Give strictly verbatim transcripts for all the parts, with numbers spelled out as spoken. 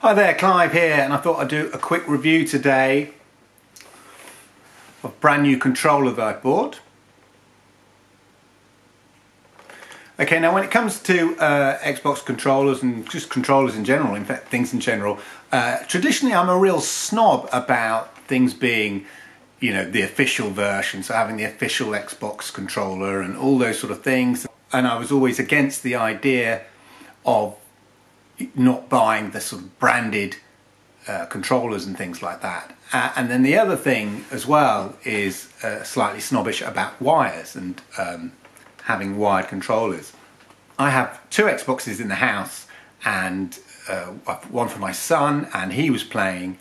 Hi there, Clive here, and I thought I'd do a quick review today of a brand new controller that I bought. Okay, now when it comes to uh, Xbox controllers and just controllers in general, in fact things in general, uh, traditionally I'm a real snob about things being, you know, the official version, so having the official Xbox controller and all those sort of things, and I was always against the idea of not buying the sort of branded uh, controllers and things like that. Uh, and then the other thing as well is uh, slightly snobbish about wires and um, having wired controllers. I have two Xboxes in the house, and uh, one for my son, and he was playing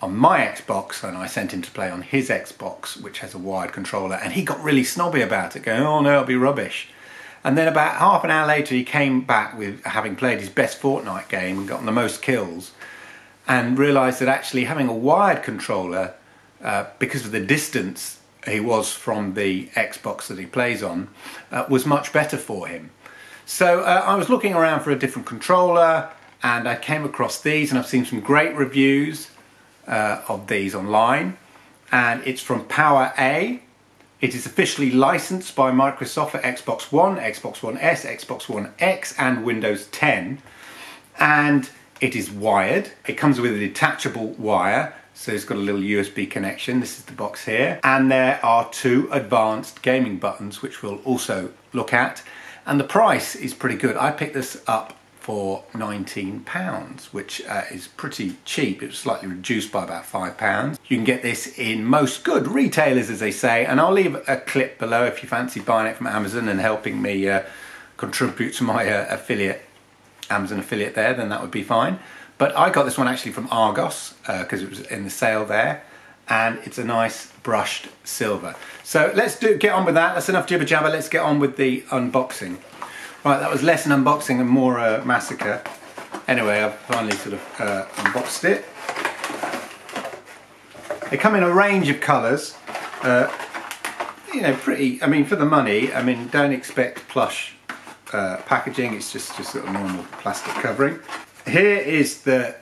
on my Xbox and I sent him to play on his Xbox, which has a wired controller, and he got really snobby about it, going, oh no, it'll be rubbish. And then about half an hour later he came back with having played his best Fortnite game and gotten the most kills, and realised that actually having a wired controller, uh, because of the distance he was from the Xbox that he plays on, uh, was much better for him. So uh, I was looking around for a different controller and I came across these, and I've seen some great reviews uh, of these online, and it's from Power A. It is officially licensed by Microsoft for Xbox One, Xbox One S, Xbox One X and Windows ten, and it is wired. It comes with a detachable wire, so it's got a little U S B connection. This is the box here, and there are two advanced gaming buttons which we'll also look at, and the price is pretty good. I picked this up for nineteen pounds, which uh, is pretty cheap. It was slightly reduced by about five pounds. You can get this in most good retailers, as they say, and I'll leave a clip below if you fancy buying it from Amazon and helping me uh, contribute to my uh, affiliate, Amazon affiliate there, then that would be fine. But I got this one actually from Argos because uh, it was in the sale there, and it's a nice brushed silver. So let's do get on with that. That's enough jibber jabber. Let's get on with the unboxing. Right, that was less an unboxing and more a uh, massacre. Anyway, I've finally sort of uh, unboxed it. They come in a range of colours. Uh, you know, pretty, I mean, for the money, I mean, don't expect plush uh, packaging. It's just, just sort of normal plastic covering. Here is the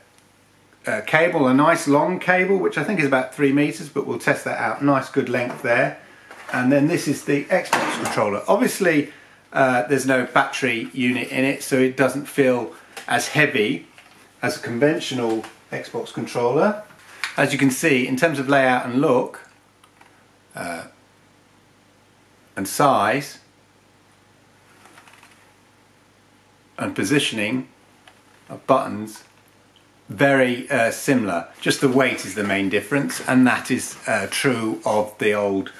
uh, cable, a nice long cable, which I think is about three metres, but we'll test that out. Nice good length there. And then this is the Xbox controller. Obviously, Uh, there's no battery unit in it, so it doesn't feel as heavy as a conventional Xbox controller. As you can see, in terms of layout and look uh, and size and positioning of buttons, very uh, similar. Just the weight is the main difference, and that is uh, true of the old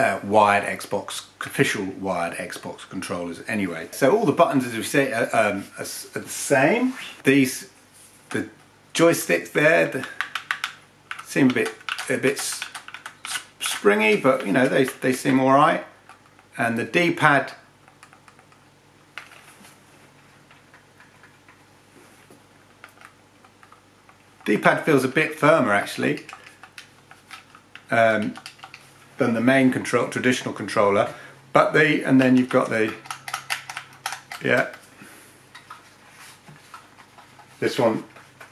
Uh, wired Xbox, official wired Xbox controllers anyway. So all the buttons, as we say, are, um, are, are the same. These, the joysticks there, the, seem a bit a bit springy, but you know, they, they seem all right. And the D-pad D-pad feels a bit firmer actually Um, than the main control, traditional controller, but the, and then you've got the, yeah, this one,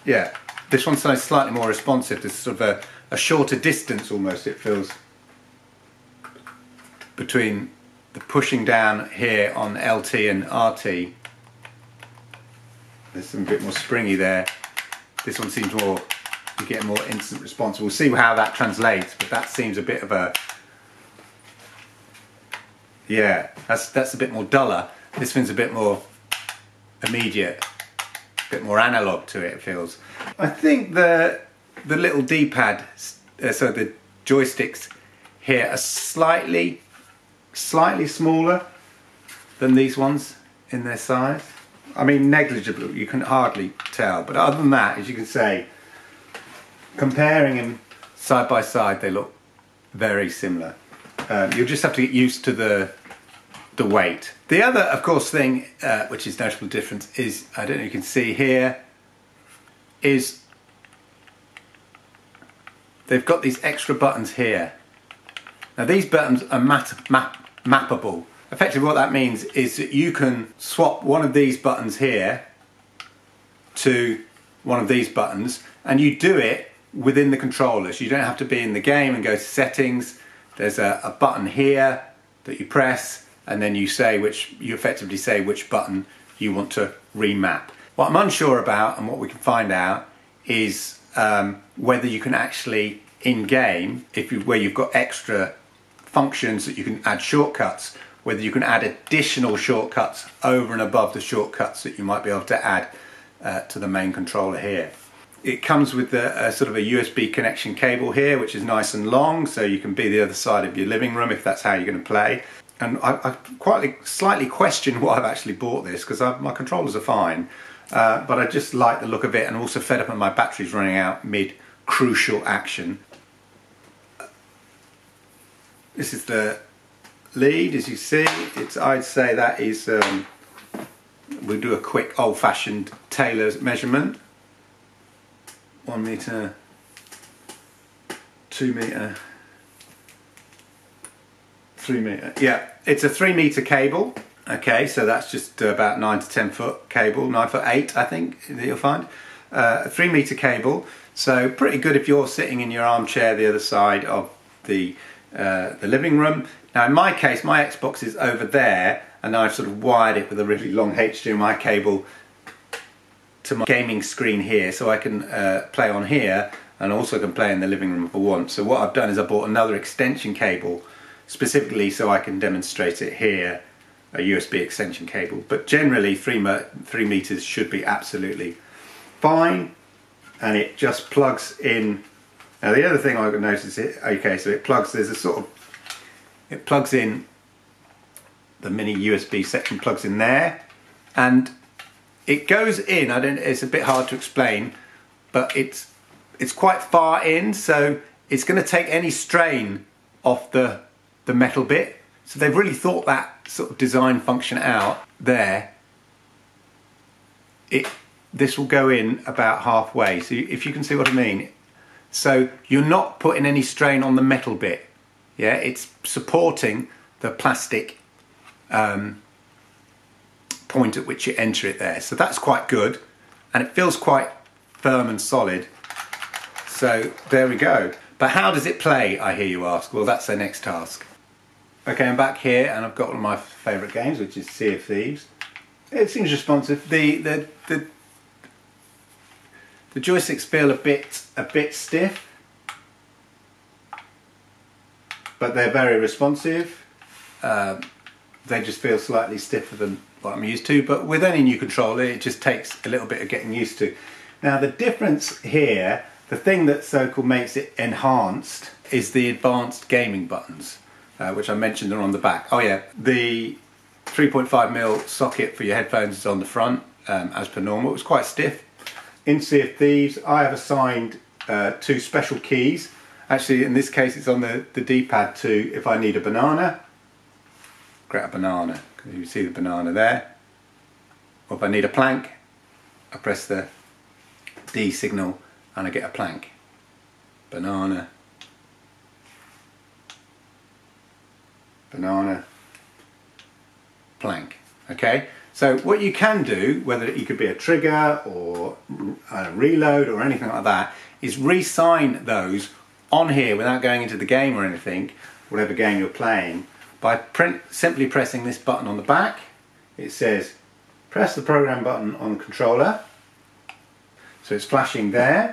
yeah, this one's slightly more responsive. There's sort of a, a shorter distance almost, it feels, between the pushing down here on L T and R T. There's some bit more springy there. This one seems more, you get more instant response. We'll see how that translates, but that seems a bit of a, yeah, that's that's a bit more duller. This one's a bit more immediate, a bit more analog to it, it feels. I think the the little D-pad, uh, so the joysticks here are slightly, slightly smaller than these ones in their size. I mean, negligible, you can hardly tell. But other than that, as you can say, comparing them side by side, they look very similar. Um, you'll just have to get used to the the weight. The other, of course, thing uh, which is notable difference is, I don't know if you can see here, is they've got these extra buttons here. Now these buttons are map map mappable. Effectively what that means is that you can swap one of these buttons here to one of these buttons, and you do it within the controllers. You don't have to be in the game and go to settings. There's a, a button here that you press, and then you say which, you effectively say which button you want to remap. What I'm unsure about, and what we can find out, is um, whether you can actually in-game, if you, where you've got extra functions that you can add shortcuts, whether you can add additional shortcuts over and above the shortcuts that you might be able to add uh, to the main controller here. It comes with a, a sort of a U S B connection cable here, which is nice and long, so you can be the other side of your living room if that's how you're going to play. And I, I quite slightly question why I've actually bought this, because my controllers are fine, uh, but I just like the look of it, and also fed up on my batteries running out mid-crucial action. This is the lead, as you see. It's, I'd say that is, um, we'll do a quick old-fashioned tailor's measurement. One metre, two metre, three metre. Yeah, it's a three metre cable. Okay, so that's just about nine to ten foot cable, nine foot eight, I think, that you'll find. Uh, a three metre cable, so pretty good if you're sitting in your armchair the other side of the Uh, the living room. Now in my case, my Xbox is over there, and I've sort of wired it with a really long H D M I cable to my gaming screen here, so I can uh, play on here, and also can play in the living room if I want. So what I've done is I bought another extension cable specifically so I can demonstrate it here, a U S B extension cable. But generally three, three meters should be absolutely fine, and it just plugs in. Now the other thing I noticed is, okay, so it plugs, there's a sort of, it plugs in, the mini U S B section plugs in there, and it goes in, I don't, it's a bit hard to explain, but it's, it's quite far in, so it's going to take any strain off the, the metal bit. So they've really thought that sort of design function out there. It, this will go in about halfway, so if you can see what I mean. So you're not putting any strain on the metal bit, yeah? It's supporting the plastic um, point at which you enter it there. So that's quite good, and it feels quite firm and solid. So there we go. But how does it play, I hear you ask? Well, that's the next task. Okay, I'm back here, and I've got one of my favourite games, which is Sea of Thieves. It seems responsive. The, the, the The joysticks feel a bit, a bit stiff, but they're very responsive. Uh, they just feel slightly stiffer than what I'm used to, but with any new controller, it just takes a little bit of getting used to. Now the difference here, the thing that so-called makes it enhanced, is the advanced gaming buttons, uh, which I mentioned are on the back. Oh yeah, the three point five millimeter socket for your headphones is on the front, um, as per normal. It was quite stiff. In Sea of Thieves, I have assigned uh, two special keys. Actually, in this case, it's on the, the D-pad too. If I need a banana, grab a banana. You see the banana there. Or if I need a plank, I press the D signal and I get a plank. Banana. Banana. Plank. Okay? So what you can do, whether it could be a trigger or a reload or anything like that, is re-sign those on here without going into the game or anything, whatever game you're playing, by print, simply pressing this button on the back. It says, press the program button on the controller, so it's flashing there.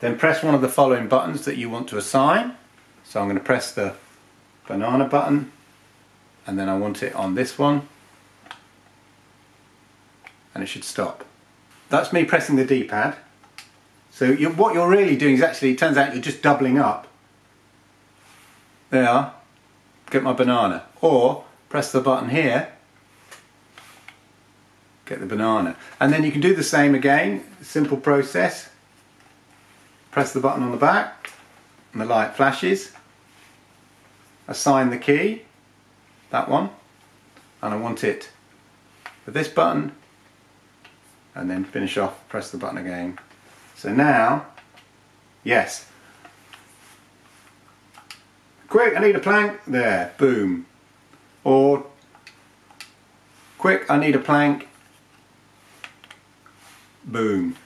Then press one of the following buttons that you want to assign. So I'm going to press the banana button, and then I want it on this one. And it should stop. That's me pressing the D-pad. So you're, what you're really doing is actually, it turns out you're just doubling up. There you are. Get my banana. Or press the button here. Get the banana. And then you can do the same again. Simple process. Press the button on the back. And the light flashes. Assign the key. That one. And I want it with this button. And then finish off, press the button again. So now, yes. Quick, I need a plank. There, boom. Or, quick, I need a plank. Boom.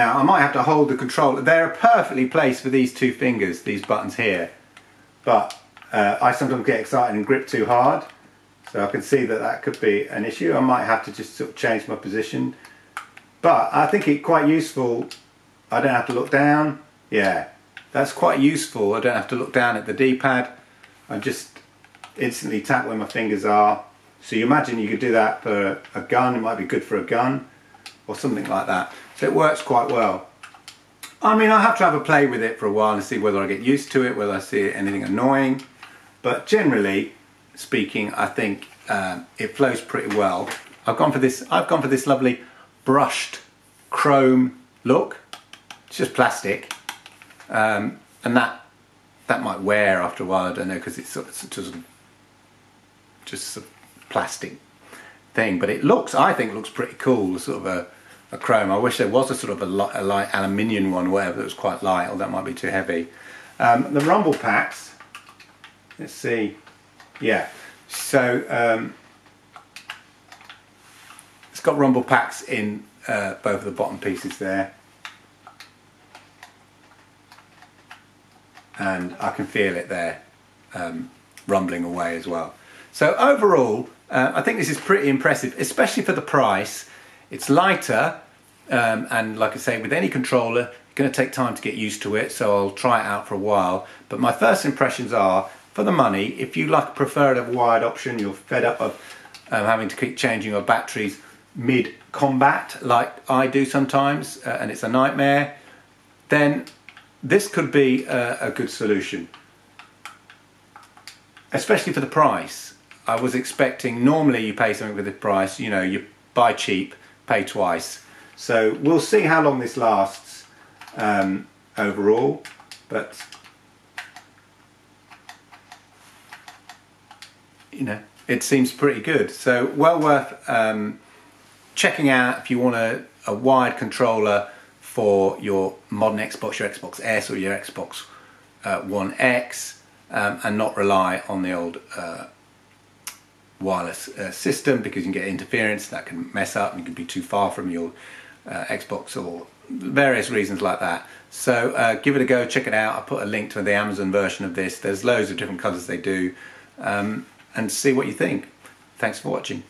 Now I might have to hold the controller. They're perfectly placed for these two fingers, these buttons here, but uh, I sometimes get excited and grip too hard, so I can see that that could be an issue. I might have to just sort of change my position, but I think it's quite useful. I don't have to look down. Yeah, that's quite useful. I don't have to look down at the D-pad. I just instantly tap where my fingers are. So you imagine you could do that for a gun. It might be good for a gun or something like that. So it works quite well. I mean, I'll have to have a play with it for a while and see whether I get used to it, whether I see anything annoying. But generally speaking, I think um, it flows pretty well. I've gone for this. I've gone for this lovely brushed chrome look. It's just plastic, um, and that that might wear after a while. I don't know, because it's sort of, sort of just a plastic thing. But it looks, I think, looks pretty cool. Sort of a, a chrome. I wish there was a sort of a light, a light aluminium one, or whatever, that was quite light. Or that might be too heavy. Um, the rumble packs. Let's see. Yeah, so um, it's got rumble packs in uh, both of the bottom pieces there, and I can feel it there um, rumbling away as well. So overall, uh, I think this is pretty impressive, especially for the price. It's lighter, um, and like I say, with any controller, it's going to take time to get used to it, so I'll try it out for a while. But my first impressions are, for the money, if you like prefer a wired option, you're fed up of um, having to keep changing your batteries mid-combat, like I do sometimes, uh, and it's a nightmare, then this could be a, a good solution, especially for the price. I was expecting, normally you pay something for the price, you know, you buy cheap, pay twice. So we'll see how long this lasts um, overall, but you know, it seems pretty good. So well worth um, checking out if you want a, a wired controller for your modern Xbox, your Xbox S or your Xbox uh, One X, um, and not rely on the old uh, wireless uh, system, because you can get interference that can mess up and you can be too far from your uh, Xbox or various reasons like that. So uh, give it a go, check it out. I'll put a link to the Amazon version of this. There's loads of different colours they do. Um, and see what you think. Thanks for watching.